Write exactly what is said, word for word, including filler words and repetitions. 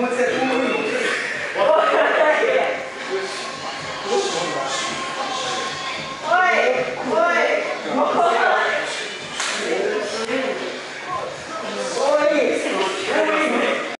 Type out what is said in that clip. what's that?